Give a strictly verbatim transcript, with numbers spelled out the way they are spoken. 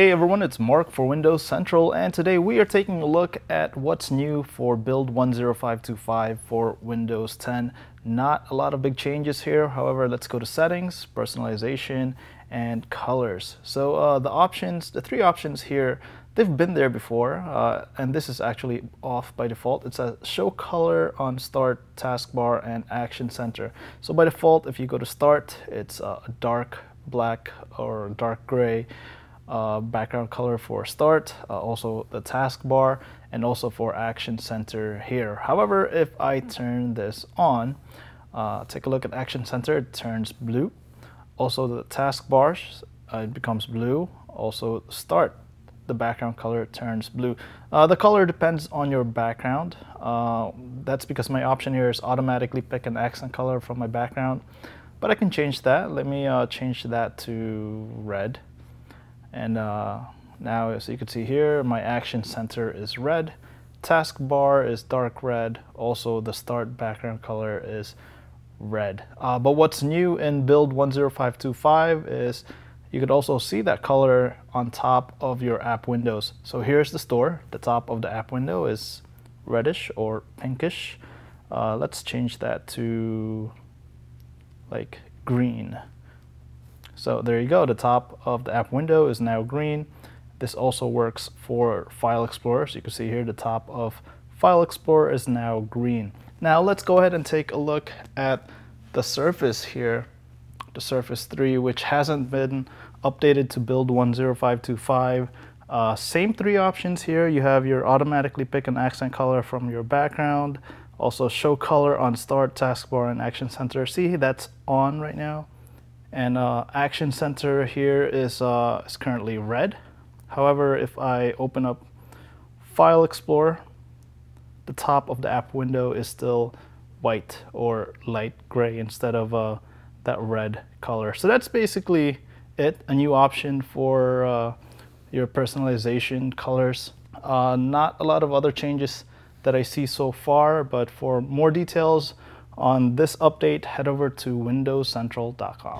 Hey everyone, it's Mark for Windows Central, and today we are taking a look at what's new for Build one oh five two five for Windows ten. Not a lot of big changes here, however, let's go to Settings, Personalization, and Colors. So uh, the options, the three options here, they've been there before, uh, and this is actually off by default. It says Show Color on Start, Taskbar, and Action Center. So by default, if you go to Start, it's uh, dark black or dark gray. Uh, background color for Start, uh, also the taskbar, and also for Action Center here. However, if I turn this on, uh, take a look at Action Center, it turns blue. Also the taskbar, uh, it becomes blue. Also Start, the background color turns blue. Uh, the color depends on your background. Uh, that's because my option here is automatically pick an accent color from my background, but I can change that. Let me uh, change that to red. And uh, now, as you can see here, my Action Center is red, taskbar is dark red, also the Start background color is red. Uh, but what's new in Build one oh five two five is you could also see that color on top of your app windows. So here's the store. The top of the app window is reddish or pinkish. Uh, let's change that to like green. So there you go, the top of the app window is now green. This also works for File Explorer. So you can see here the top of File Explorer is now green. Now let's go ahead and take a look at the Surface here, the Surface three, which hasn't been updated to Build one oh five two five. Uh, same three options here. You have your automatically pick an accent color from your background. Also show color on Start, Taskbar, and Action Center. See, that's on right now. And uh, Action Center here is, uh, is currently red. However, if I open up File Explorer, the top of the app window is still white or light gray instead of uh, that red color. So that's basically it, a new option for uh, your personalization colors. Uh, not a lot of other changes that I see so far, but for more details on this update, head over to windows central dot com.